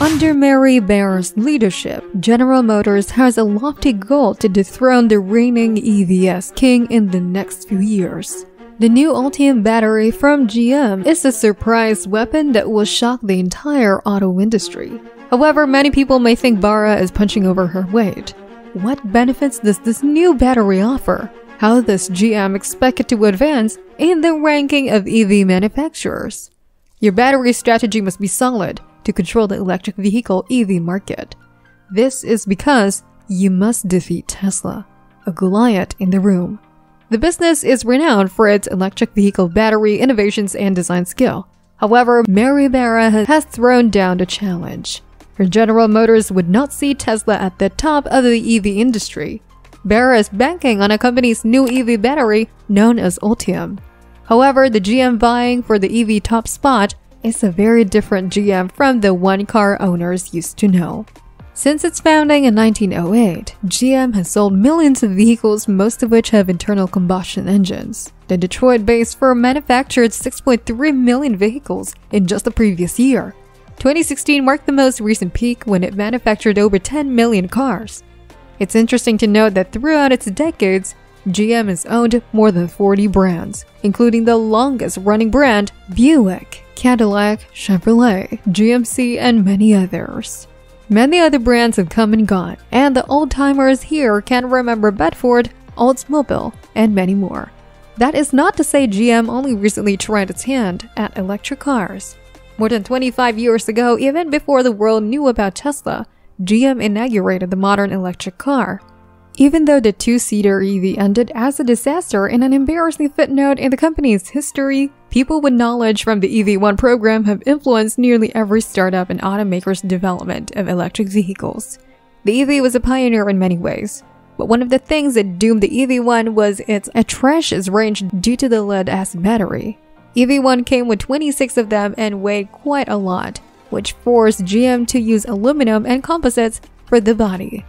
Under Mary Barra's leadership, General Motors has a lofty goal to dethrone the reigning EVs king in the next few years. The new Ultium battery from GM is a surprise weapon that will shock the entire auto industry. However, many people may think Barra is punching over her weight. What benefits does this new battery offer? How does GM expect it to advance in the ranking of EV manufacturers? Your battery strategy must be solid to control the electric vehicle EV market. This is because you must defeat Tesla, a Goliath in the room. The business is renowned for its electric vehicle battery innovations and design skill. However, Mary Barra has thrown down the challenge. Her General Motors would not see Tesla at the top of the EV industry. Barra is banking on a company's new EV battery known as Ultium. However, the GM vying for the EV top spot is a very different GM from the one car owners used to know. Since its founding in 1908, GM has sold millions of vehicles, most of which have internal combustion engines. The Detroit-based firm manufactured 6.3 million vehicles in just the previous year. 2016 marked the most recent peak when it manufactured over 10 million cars. It's interesting to note that throughout its decades, GM has owned more than 40 brands, including the longest-running brand, Buick, Cadillac, Chevrolet, GMC, and many others. Many other brands have come and gone, and the old-timers here can remember Bedford, Oldsmobile, and many more. That is not to say GM only recently tried its hand at electric cars. More than 25 years ago, even before the world knew about Tesla, GM inaugurated the modern electric car. Even though the two-seater EV ended as a disaster and an embarrassing footnote in the company's history, people with knowledge from the EV1 program have influenced nearly every startup and automaker's development of electric vehicles. The EV was a pioneer in many ways, but one of the things that doomed the EV1 was its atrocious range due to the lead-acid battery. EV1 came with 26 of them and weighed quite a lot, which forced GM to use aluminum and composites for the body.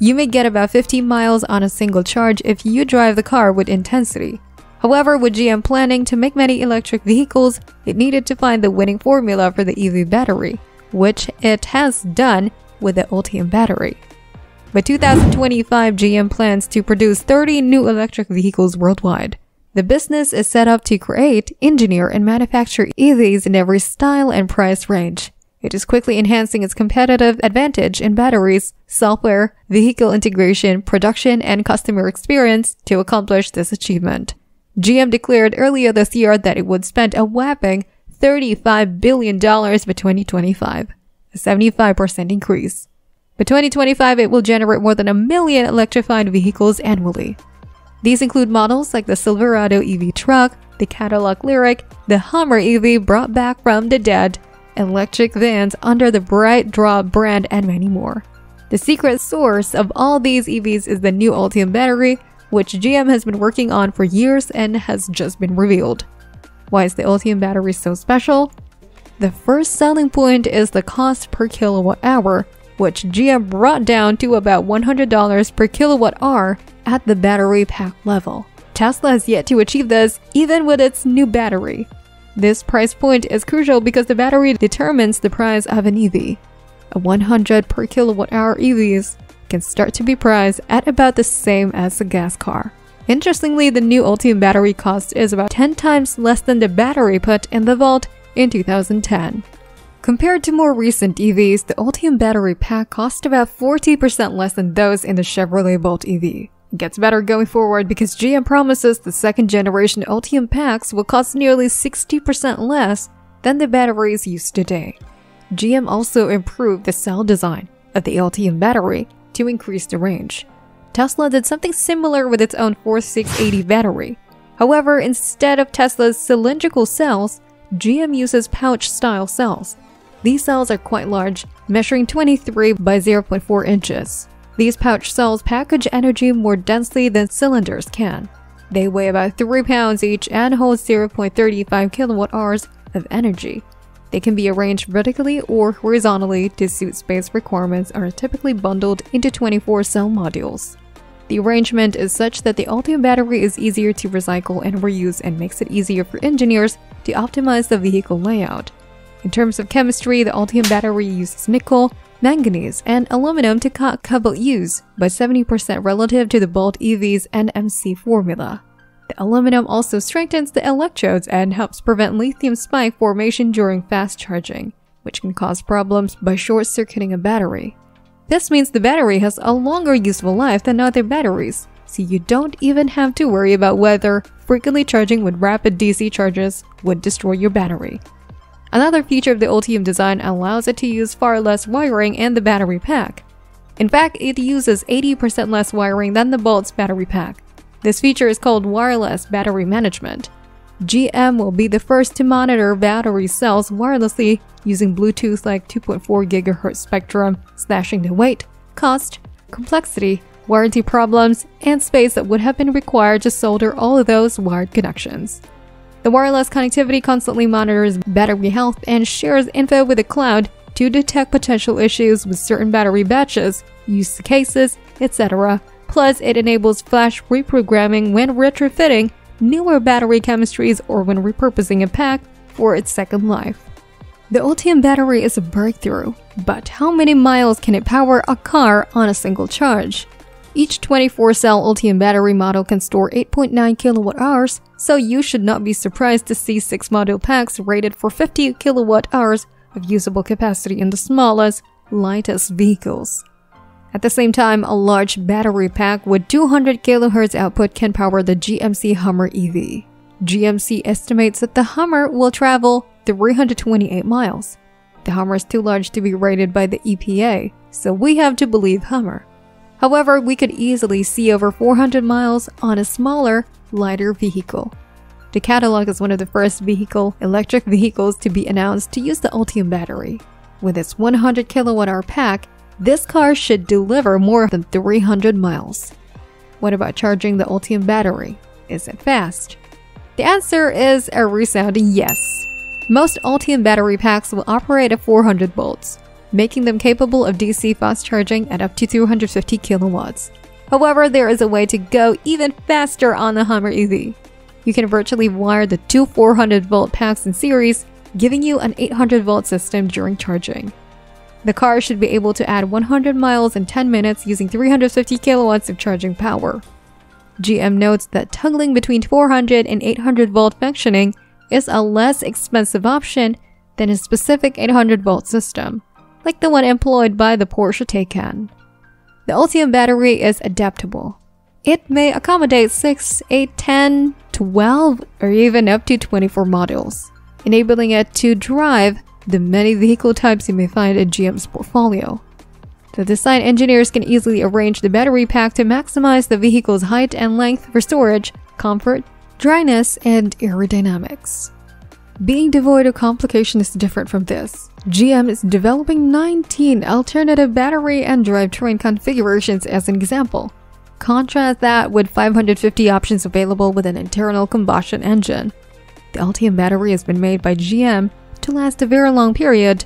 You may get about 15 miles on a single charge if you drive the car with intensity. However, with GM planning to make many electric vehicles, it needed to find the winning formula for the EV battery, which it has done with the Ultium battery. By 2025, GM plans to produce 30 new electric vehicles worldwide. The business is set up to create, engineer, and manufacture EVs in every style and price range. It is quickly enhancing its competitive advantage in batteries, software, vehicle integration, production, and customer experience to accomplish this achievement. GM declared earlier this year that it would spend a whopping $35 billion by 2025, a 75% increase. By 2025, it will generate more than 1 million electrified vehicles annually. These include models like the Silverado EV truck, the Cadillac Lyriq, the Hummer EV brought back from the dead, electric vans under the BrightDrop brand, and many more. The secret source of all these EVs is the new Ultium battery, which GM has been working on for years and has just been revealed. Why is the Ultium battery so special? The first selling point is the cost per kilowatt hour, which GM brought down to about $100 per kilowatt hour at the battery pack level. Tesla has yet to achieve this, even with its new battery. This price point is crucial because the battery determines the price of an EV. A 100 per kilowatt hour EVs can start to be priced at about the same as a gas car. Interestingly, the new Ultium battery cost is about 10 times less than the battery put in the vault in 2010. Compared to more recent EVs, the Ultium battery pack cost about 40% less than those in the Chevrolet Bolt EV. It gets better going forward because GM promises the second-generation Ultium packs will cost nearly 60% less than the batteries used today. GM also improved the cell design of the Ultium battery to increase the range. Tesla did something similar with its own 4680 battery. However, instead of Tesla's cylindrical cells, GM uses pouch-style cells. These cells are quite large, measuring 23 by 0.4 inches. These pouch cells package energy more densely than cylinders can. They weigh about 3 pounds each and hold 0.35 kilowatt hours of energy. They can be arranged vertically or horizontally to suit space requirements and are typically bundled into 24 cell modules. The arrangement is such that the Ultium battery is easier to recycle and reuse and makes it easier for engineers to optimize the vehicle layout. In terms of chemistry, the Ultium battery uses nickel, manganese, and aluminum to cut cobalt use by 70% relative to the Bolt EV's NMC formula. The aluminum also strengthens the electrodes and helps prevent lithium spike formation during fast charging, which can cause problems by short-circuiting a battery. This means the battery has a longer useful life than other batteries, so you don't even have to worry about whether frequently charging with rapid DC charges would destroy your battery. Another feature of the Ultium design allows it to use far less wiring in the battery pack. In fact, it uses 80% less wiring than the Bolt's battery pack. This feature is called wireless battery management. GM will be the first to monitor battery cells wirelessly using Bluetooth like 2.4 GHz spectrum, slashing the weight, cost, complexity, warranty problems, and space that would have been required to solder all of those wired connections. The wireless connectivity constantly monitors battery health and shares info with the cloud to detect potential issues with certain battery batches, use cases, etc. Plus, it enables flash reprogramming when retrofitting newer battery chemistries or when repurposing a pack for its second life. The Ultium battery is a breakthrough, but how many miles can it power a car on a single charge? Each 24-cell Ultium battery model can store 8.9 kWh, so you should not be surprised to see 6 model packs rated for 50 kWh of usable capacity in the smallest, lightest vehicles. At the same time, a large battery pack with 200 kHz output can power the GMC Hummer EV. GMC estimates that the Hummer will travel 328 miles. The Hummer is too large to be rated by the EPA, so we have to believe Hummer. However, we could easily see over 400 miles on a smaller, lighter vehicle. The Cadillac is one of the first electric vehicles to be announced to use the Ultium battery. With its 100 kWh pack, this car should deliver more than 300 miles. What about charging the Ultium battery? Is it fast? The answer is a resounding yes. Most Ultium battery packs will operate at 400 volts, making them capable of DC fast charging at up to 250 kilowatts. However, there is a way to go even faster on the Hummer EV. You can virtually wire the two 400-volt packs in series, giving you an 800-volt system during charging. The car should be able to add 100 miles in 10 minutes using 350 kilowatts of charging power. GM notes that toggling between 400 and 800-volt functioning is a less expensive option than a specific 800-volt system, like the one employed by the Porsche Taycan. The Ultium battery is adaptable. It may accommodate 6, 8, 10, 12, or even up to 24 models, enabling it to drive the many vehicle types you may find in GM's portfolio. The design engineers can easily arrange the battery pack to maximize the vehicle's height and length for storage, comfort, dryness, and aerodynamics. Being devoid of complication is different from this. GM is developing 19 alternative battery and drivetrain configurations as an example. Contrast that with 550 options available with an internal combustion engine. The Ultium battery has been made by GM to last a very long period.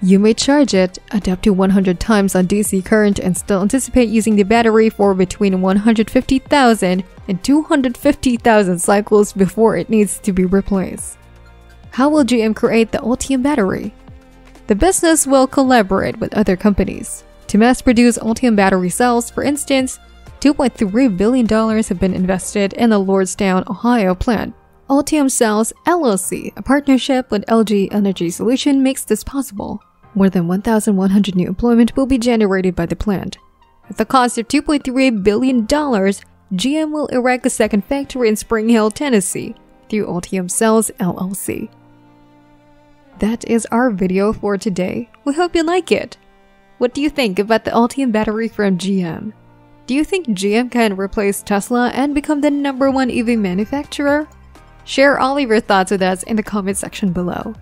You may charge it at up to 100 times on DC current and still anticipate using the battery for between 150,000 and 250,000 cycles before it needs to be replaced. How will GM create the Ultium battery? The business will collaborate with other companies to mass-produce Ultium battery cells. For instance, $2.3 billion have been invested in the Lordstown, Ohio plant. Ultium Cells LLC, a partnership with LG Energy Solution, makes this possible. More than 1,100 new employment will be generated by the plant. At the cost of $2.3 billion, GM will erect a second factory in Spring Hill, Tennessee, through Ultium Cells LLC. That is our video for today. We hope you like it. What do you think about the Ultium battery from GM? Do you think GM can replace Tesla and become the #1 EV manufacturer? Share all of your thoughts with us in the comment section below.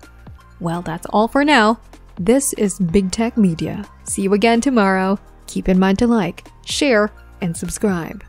Well, that's all for now. This is Big Tech Media. See you again tomorrow. Keep in mind to like, share, and subscribe.